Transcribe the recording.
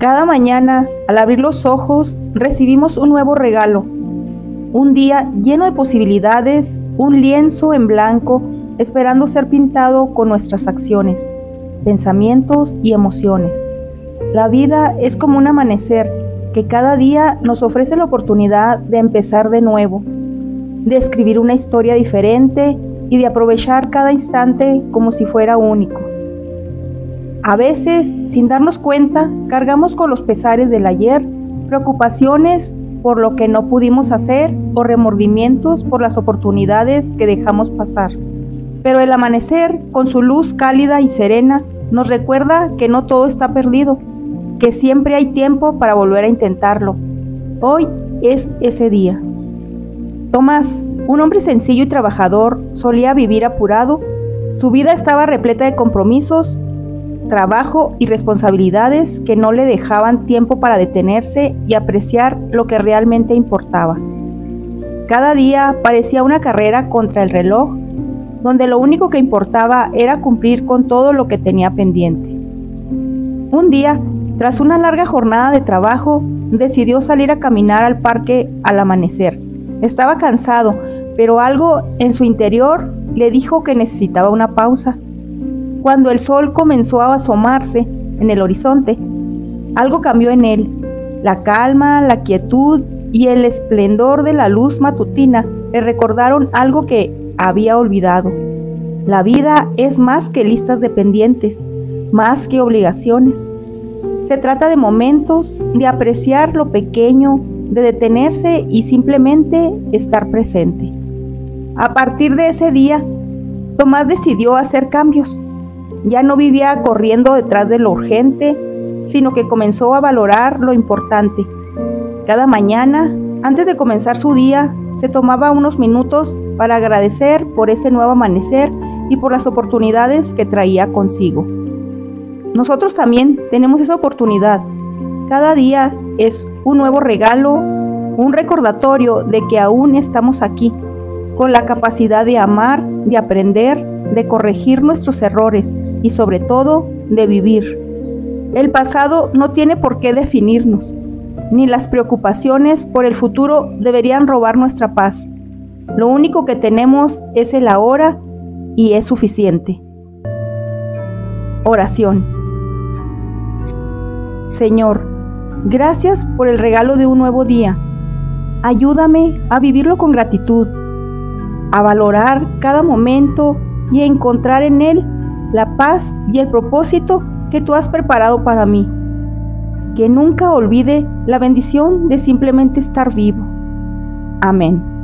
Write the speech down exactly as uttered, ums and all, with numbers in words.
Cada mañana, al abrir los ojos, recibimos un nuevo regalo. Un día lleno de posibilidades, un lienzo en blanco, esperando ser pintado con nuestras acciones, pensamientos y emociones. La vida es como un amanecer que cada día nos ofrece la oportunidad de empezar de nuevo, de escribir una historia diferente y de aprovechar cada instante como si fuera único. A veces, sin darnos cuenta, cargamos con los pesares del ayer, preocupaciones por lo que no pudimos hacer o remordimientos por las oportunidades que dejamos pasar. Pero el amanecer, con su luz cálida y serena, nos recuerda que no todo está perdido, que siempre hay tiempo para volver a intentarlo. Hoy es ese día. Tomás, un hombre sencillo y trabajador, solía vivir apurado. Su vida estaba repleta de compromisos, trabajo y responsabilidades que no le dejaban tiempo para detenerse y apreciar lo que realmente importaba. Cada día parecía una carrera contra el reloj, donde lo único que importaba era cumplir con todo lo que tenía pendiente. Un día, tras una larga jornada de trabajo, decidió salir a caminar al parque al amanecer. Estaba cansado, pero algo en su interior le dijo que necesitaba una pausa. Cuando el sol comenzó a asomarse en el horizonte, algo cambió en él. La calma, la quietud y el esplendor de la luz matutina le recordaron algo que había olvidado. La vida es más que listas de pendientes, más que obligaciones. Se trata de momentos, de apreciar lo pequeño, de detenerse y simplemente estar presente. A partir de ese día, Tomás decidió hacer cambios. Ya no vivía corriendo detrás de lo urgente, sino que comenzó a valorar lo importante. Cada mañana, antes de comenzar su día, se tomaba unos minutos para agradecer por ese nuevo amanecer y por las oportunidades que traía consigo. Nosotros también tenemos esa oportunidad. Cada día es un nuevo regalo, un recordatorio de que aún estamos aquí, con la capacidad de amar, de aprender, de corregir nuestros errores y sobre todo de vivir. El pasado no tiene por qué definirnos, ni las preocupaciones por el futuro deberían robar nuestra paz. Lo único que tenemos es el ahora y es suficiente. Oración. Señor, gracias por el regalo de un nuevo día. Ayúdame a vivirlo con gratitud, a valorar cada momento y a encontrar en él la paz y el propósito que tú has preparado para mí. Que nunca olvide la bendición de simplemente estar vivo. Amén.